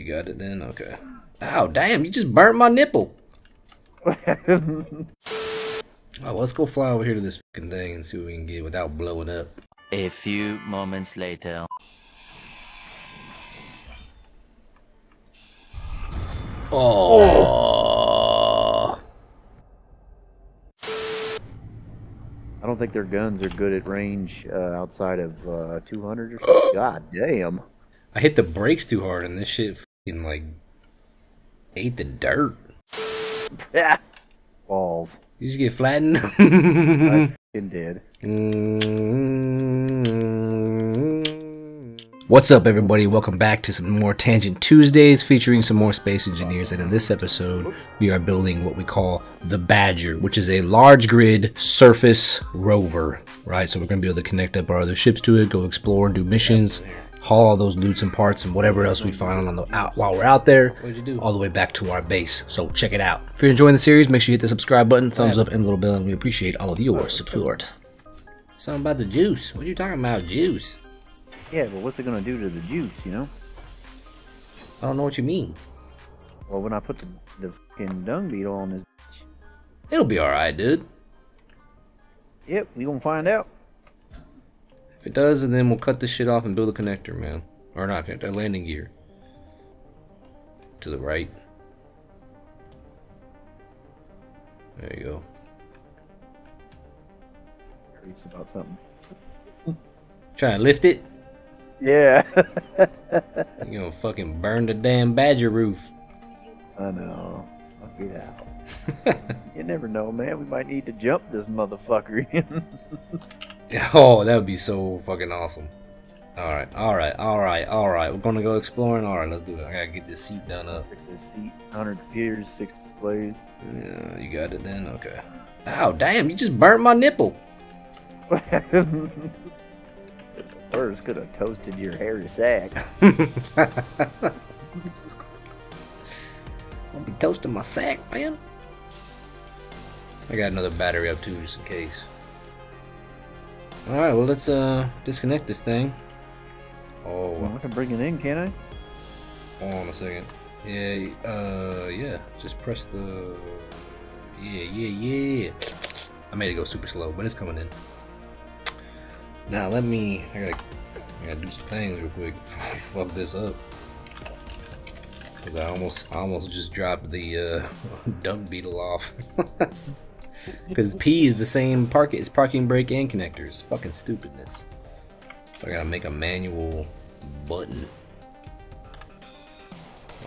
you got it then? Okay. Oh, damn, you just burnt my nipple. Oh, let's go fly over here to this fucking thing and see what we can get without blowing up. A few moments later. Oh. I don't think their guns are good at range outside of 200 or something. God damn. I hit the brakes too hard and this shit fucking like ate the dirt. Yeah. Balls. You just get flattened? I fucking did. What's up, everybody? Welcome back to some more Tangent Tuesdays featuring some more Space Engineers. And in this episode, we are building what we call the Badger, which is a large grid surface rover, right? So we're going to be able to connect up our other ships to it, go explore, do missions, haul all those loots and parts and whatever else we find on the out while we're out there, all the way back to our base. So check it out. If you're enjoying the series, make sure you hit the subscribe button, thumbs up, and little bell, and we appreciate all of your support. Something about the juice. What are you talking about, juice? Yeah, but what's it gonna do to the juice? You know? I don't know what you mean. Well, when I put the fucking dung beetle on this, it'll be all right, dude. Yep, we gonna find out. If it does, and then we'll cut this shit off and build a connector, man. Or not connector, a landing gear. To the right. There you go. It's about something. Try and lift it? Yeah. You're gonna fucking burn the damn Badger roof. I know. I'll get out. You never know, man. We might need to jump this motherfucker in. Oh, that would be so fucking awesome. Alright, alright, alright, alright. We're gonna go exploring. Alright, let's do it. I gotta get this seat done up. Fix this seat. 100 piers, 6 displays. Yeah, you got it then? Okay. Oh, damn, you just burnt my nipple. First, could have toasted your hairy sack. I'll be toasting my sack, man. I got another battery up too, just in case. All right, well let's disconnect this thing. Oh, well, I can bring it in, can I? Hold on a second. Yeah, yeah. Just press the. Yeah. I made it go super slow, but it's coming in. Now let me. I gotta do some things real quick before I fuck this up. Cause I almost just dropped the dung beetle off. Because P is the same parking brake and connectors. Fucking stupidness. So I gotta make a manual button.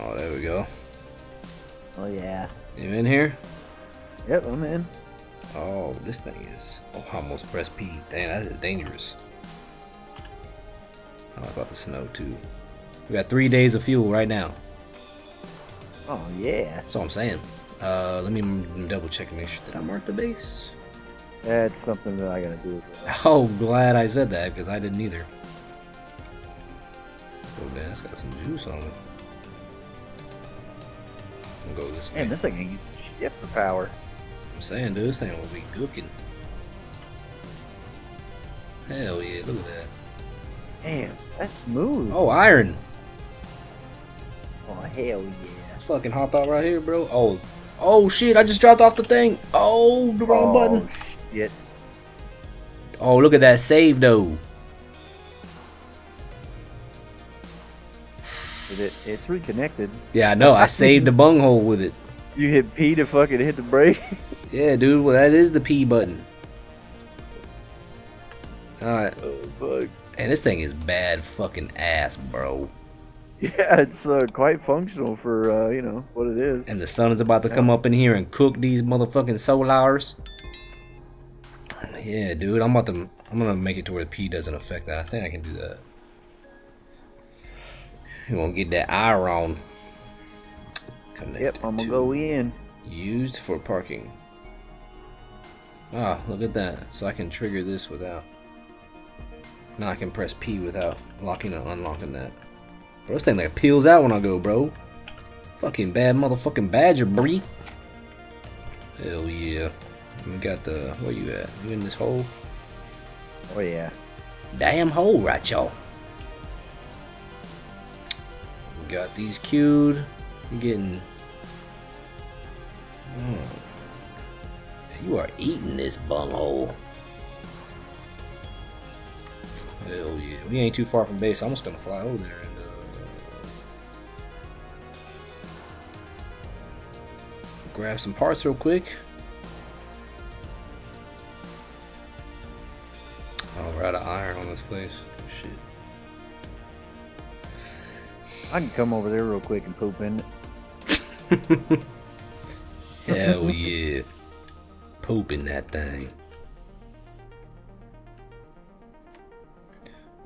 Oh, there we go. Oh yeah. You in here? Yep, I'm in. Oh, this thing is. Oh, I almost pressed P. Damn, that is dangerous. I don't know about the snow too. We got 3 days of fuel right now. Oh yeah. That's all I'm saying. Let me double check and make sure that I marked the base. That's something that I gotta do as well. Oh, glad I said that, because I didn't either. Oh, man, it's got some juice on it. We'll go this way. Man, this thing ain't shit for power. I'm saying, dude, this thing will be cooking. Hell yeah, look at that. Damn, that's smooth. Oh, iron. Oh, hell yeah. Fucking hop out right here, bro. Oh. Oh shit, I just dropped off the thing. Oh, the wrong button. Shit. Oh, look at that save though. It's reconnected. Yeah, I know. I saved the bunghole with it. You hit P to fucking hit the brake? Yeah, dude. Well, that is the P button. Alright. Oh, fuck. And this thing is bad fucking ass, bro. Yeah, it's quite functional for, you know, what it is. And the sun is about to come up in here and cook these motherfucking solars. Yeah, dude, I'm gonna make it to where the P doesn't affect that. I think I can do that. You gonna get that iron. Yep, I'm gonna go in. Used for parking. Ah, look at that. So I can trigger this without. Now I can press P without locking and unlocking that. Bro, this thing like peels out when I go, bro. Fucking bad motherfucking Badger, bree. Hell yeah. We got the. Where you at? You in this hole? Oh yeah. Damn hole, right, y'all. got these queued. You're getting... You are eating this bunghole. Hell yeah. We ain't too far from base. I'm just gonna fly over there and grab some parts real quick. Oh, we're out of iron on this place. Shit. I can come over there real quick and poop in it. Hell yeah. Poop in that thing.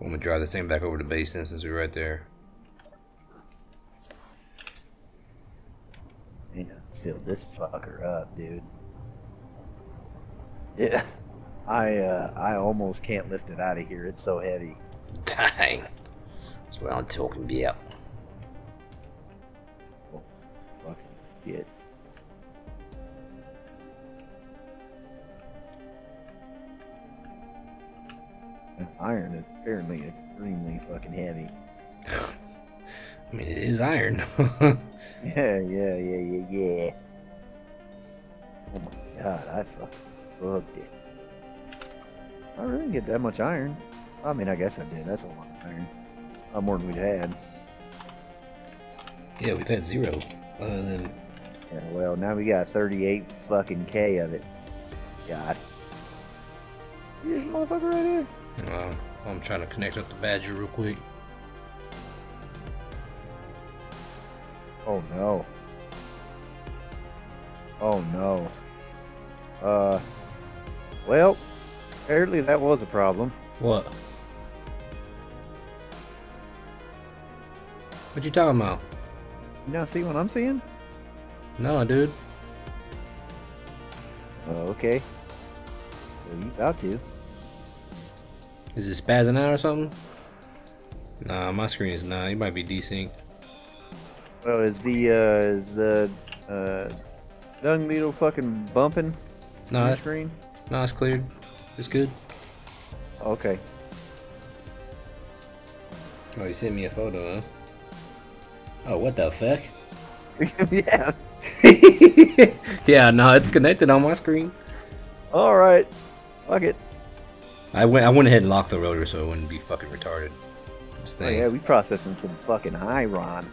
I'm gonna drive the same back over to base then, since we're right there. Yeah, fill this fucker up, dude. Yeah, I almost can't lift it out of here. It's so heavy. Dang, that's what I'm talking about. Oh, fucking shit. Iron is apparently extremely fucking heavy. I mean, it is iron. Yeah. Oh my god, I fucking bugged it. I really didn't get that much iron. I mean, I guess I did. That's a lot of iron. A lot more than we'd had. Yeah, we've had zero. Yeah, well, now we got 38 fucking K of it. God. See this motherfucker right here? I'm trying to connect up the Badger real quick. Oh no. Oh no. Well, apparently that was a problem. What? What you talking about? You not see what I'm seeing? No, dude. Oh, okay. Well, you about to. Is it spazzing out or something? Nah, my screen is not. You might be desynced. Well, is the Dung Beetle fucking bumping? No, on the screen. No, it's cleared. It's good. Okay. Oh, you sent me a photo, huh? Oh, what the fuck? Yeah. Yeah, no, it's connected on my screen. All right. Fuck it. I went ahead and locked the rotor so it wouldn't be fucking retarded. This thing. Oh yeah, we processing some fucking iron.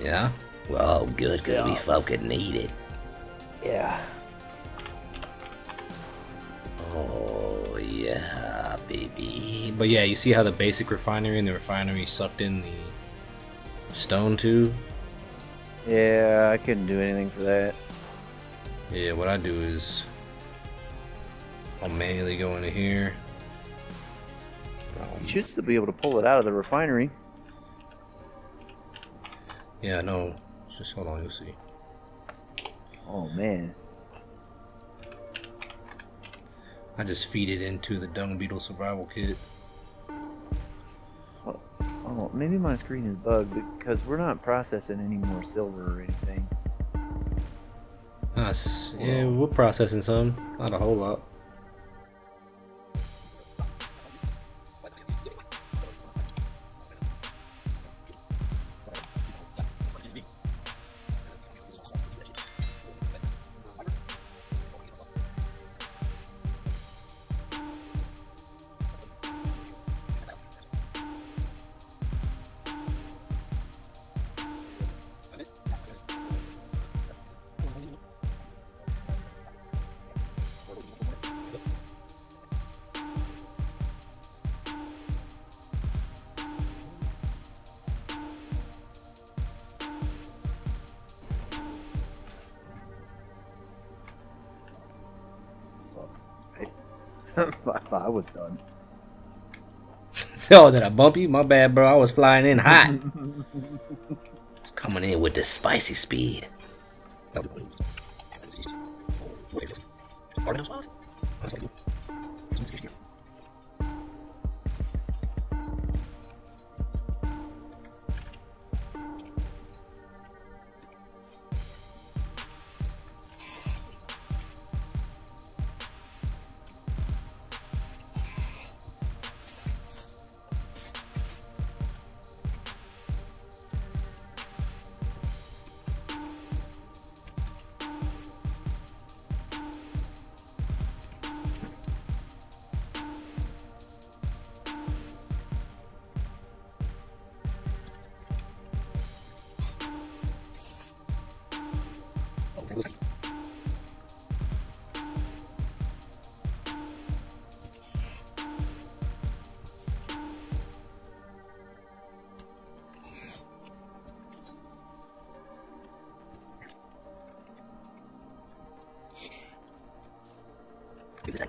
Yeah? Well, good, because we fucking need it. Yeah. Oh, yeah, baby. But yeah, you see how the basic refinery and the refinery sucked in the stone too? Yeah, I couldn't do anything for that. Yeah, what I do is I'll manually go into here. You should still be able to pull it out of the refinery. Yeah, no. Just hold on, you'll see. Oh, man. I just feed it into the Dung Beetle survival kit. Oh, oh, maybe my screen is bugged because we're not processing any more silver or anything. Nice. Yeah, we're processing some. Not a whole lot. I was done. Oh, did I bump you? My bad, bro. I was flying in hot. Coming in with the spicy speed. do the thing.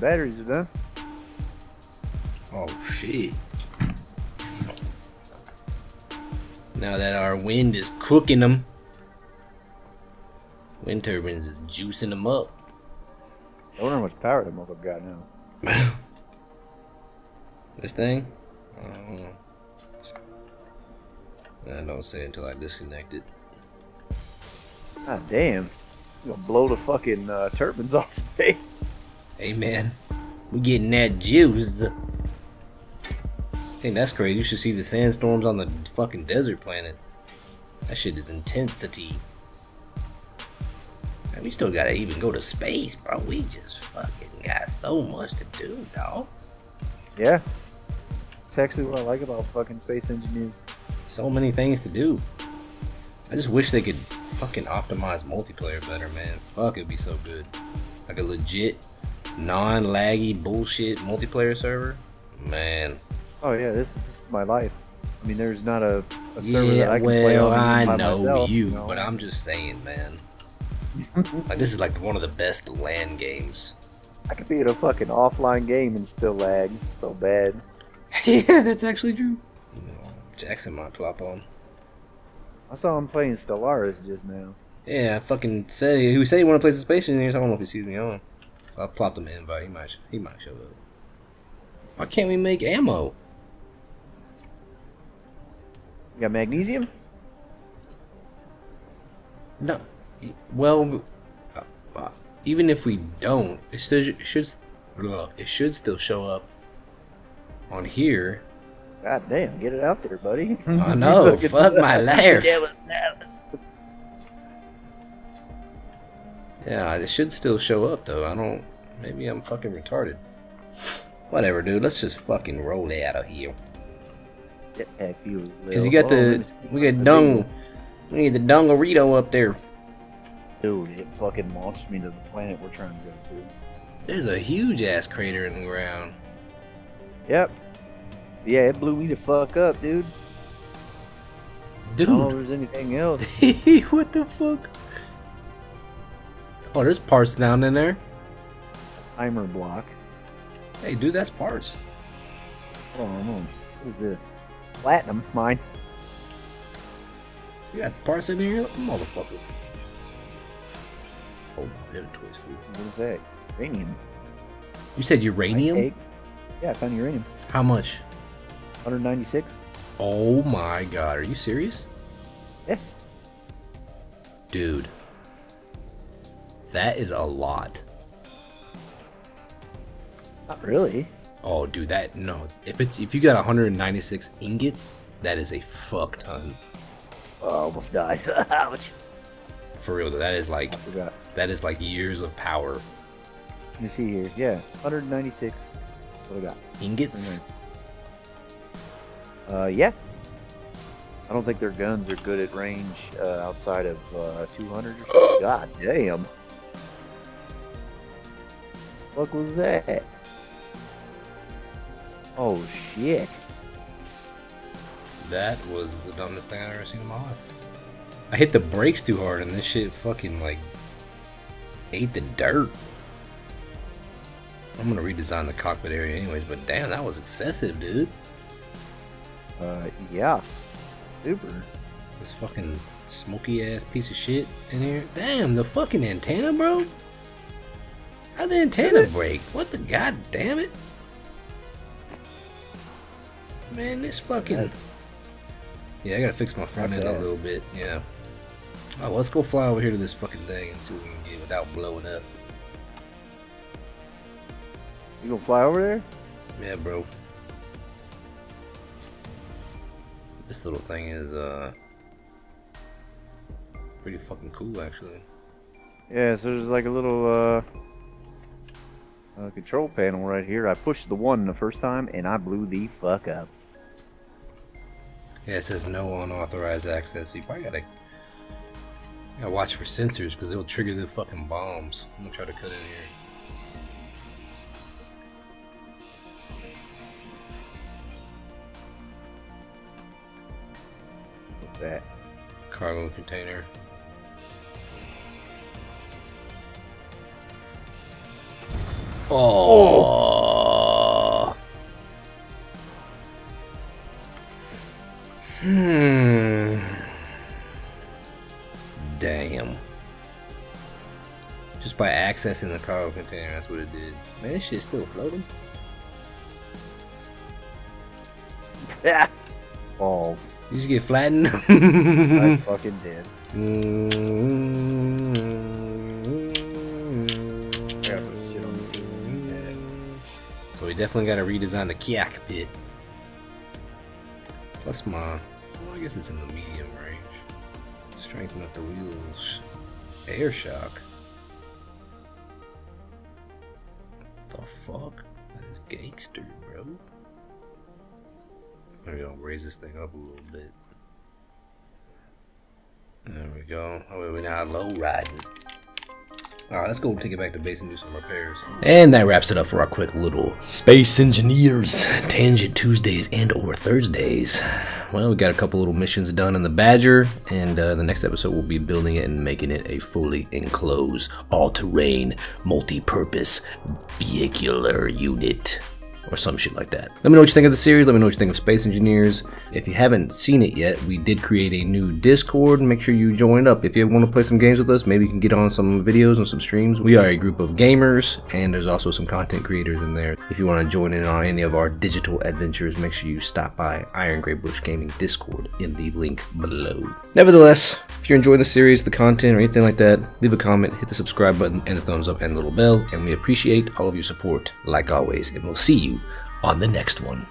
Batteries are done. Oh shit. Now that our wind is cooking them, wind turbines is juicing them up. I wonder how much power the motherfucker got now. This thing? I don't know. I don't say until I disconnect it. Ah damn. You're gonna blow the fucking turbines off the face. Hey man, we getting that juice. Hey, that's crazy. You should see the sandstorms on the fucking desert planet. That shit is intensity. Man, we still gotta even go to space, bro. We just fucking got so much to do, dog. Yeah. It's actually what I like about fucking Space Engineers. So many things to do. I just wish they could fucking optimize multiplayer better, man. Fuck, it'd be so good. Like a legit non-laggy bullshit multiplayer server, man. Oh yeah, this is my life. I mean, there's not a server that I can play on. I know myself, you know? But I'm just saying, man. Like this is like one of the best LAN games. I could be in a fucking offline game and still lag so bad. Yeah, that's actually true. You know, Jackson might plop on. I saw him playing Stellaris just now. Yeah, I fucking said he said he wanted to play some Space Engineers. I don't know if he sees me on. I plopped him in, but he might show up. Why can't we make ammo? You got magnesium? No. Well, even if we don't, it should still show up on here. God damn, get it out there, buddy. I know. Fuck my life. Yeah, it should still show up though. I don't. Maybe I'm fucking retarded. Whatever, dude. Let's just fucking roll out of here. Yeah, cause you got we got the Dungarito up there. Dude, it fucking launched me to the planet we're trying to go to. There's a huge ass crater in the ground. Yep. Yeah, it blew me the fuck up, dude. Dude. I don't know if there's anything else. What the fuck? Oh, there's parts down in there. Timer block. Hey, dude, that's parts. Oh, no. What is this? Platinum, mine. So you got parts in here, motherfucker. Oh, my inventory's full. What is that? Uranium. You said uranium? Yeah, I found uranium. How much? 196. Oh my god, are you serious? Yeah. Dude. That is a lot. Not really. Oh, dude, that no. If you got 196 ingots, that is a fuck ton. Oh, almost died. Ouch. For real, that is like years of power. You see here, yeah, 196. What do we got? Ingots. Yeah. I don't think their guns are good at range outside of 200. God damn. What was that? Oh shit! That was the dumbest thing I've ever seen in my life. I hit the brakes too hard, and this shit fucking like ate the dirt. I'm gonna redesign the cockpit area, anyways. But damn, that was excessive, dude. Yeah, super. This fucking smoky ass piece of shit in here. Damn, the fucking antenna, bro. How'd the antenna break? What the god damn it? Man, this fucking. Yeah, I gotta fix my front end a little bit. Yeah. Alright, let's go fly over here to this fucking thing and see what we can get without blowing up. You gonna fly over there? Yeah, bro. This little thing is pretty fucking cool, actually. Yeah, so there's like a little control panel right here. I pushed the one the first time and I blew the fuck up. Yeah, it says no unauthorized access. You probably gotta watch for sensors because it'll trigger the fucking bombs. I'm gonna try to cut in here. What's that? Cargo container. Oh. Damn. Just by accessing the cargo container, that's what it did. Man, this shit's still floating. Balls. You just get flattened. I fucking did. So we definitely gotta redesign the kiak pit. Plus my, well, I guess it's in the medium range. Strengthen up the wheels. Air shock. What the fuck? That is gangster, bro. Maybe I'll raise this thing up a little bit. There we go. Oh wait, we're not low riding. Alright, let's go take it back to base and do some repairs. And that wraps it up for our quick little Space Engineers Tangent Tuesdays and or Thursdays. Well, we got a couple little missions done in the Badger, and the next episode we'll be building it and making it a fully enclosed, all-terrain, multi-purpose vehicular unit. Or some shit like that. Let me know what you think of the series. Let me know what you think of Space Engineers. If you haven't seen it yet, we did create a new Discord. Make sure you join up. If you want to play some games with us, maybe you can get on some videos and some streams. We are a group of gamers, and there's also some content creators in there. If you want to join in on any of our digital adventures, make sure you stop by Iron Grey Bush Gaming Discord in the link below. Nevertheless, if you're enjoying the series, the content, or anything like that, leave a comment, hit the subscribe button, and the thumbs up and the little bell, and we appreciate all of your support, like always, and we'll see you on the next one.